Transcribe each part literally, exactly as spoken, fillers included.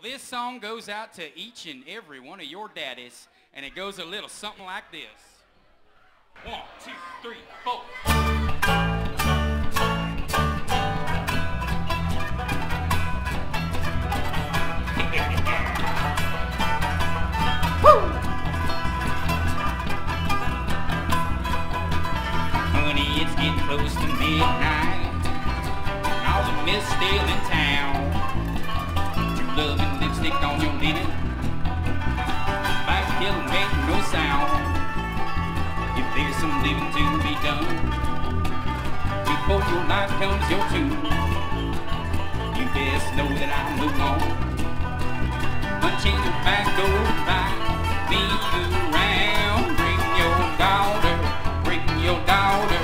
Well, this song goes out to each and every one of your daddies, and it goes a little something like this. One, two, three, four. Close to midnight, and all the mist still in town. True love and lipstick on your linen, back hill make no sound. If there's some living to be done, before your life comes your tune, you best know that I'll move on. Punching the back door by me around. Bring your daughter, bring your daughter.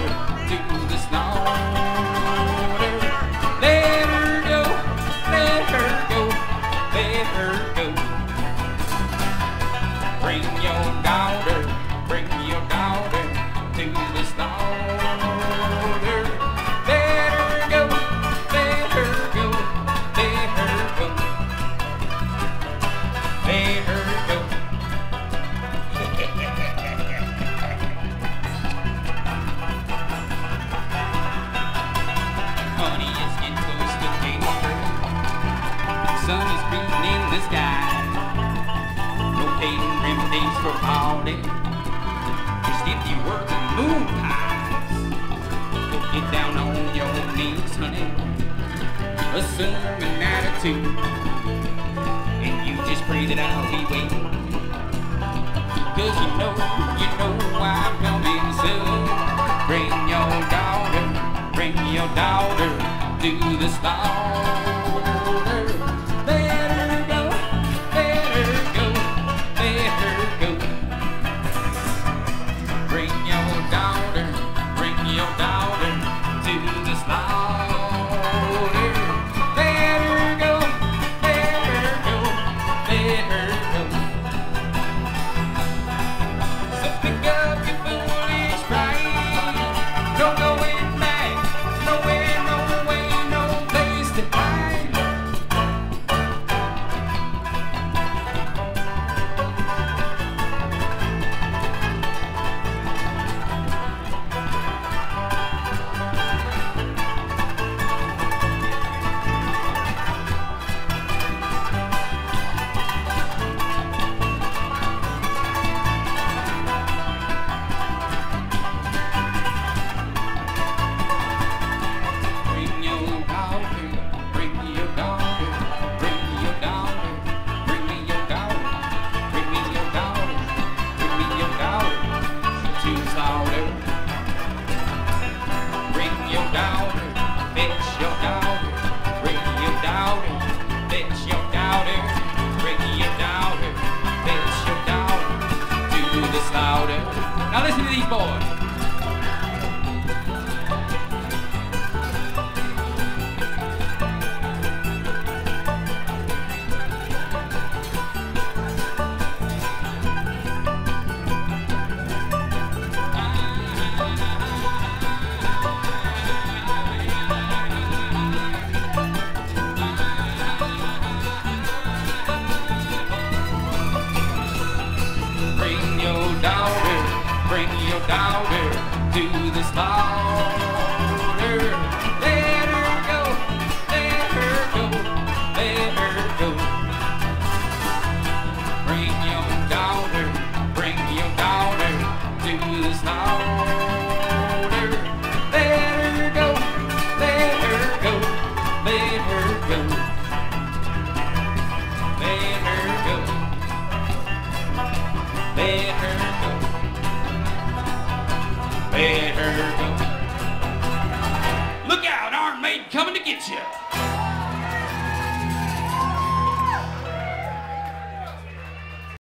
Just if you work the moon eyes, go get down on your knees, honey. Assume an attitude, and you just pray that I'll be waiting. Cause you know, you know I'm coming soon. Bring your daughter, bring your daughter to the slaughter. Let her go, let her go, let her go. Now listen to these boys. Let her go. Look out, Arn Maiden coming to get you.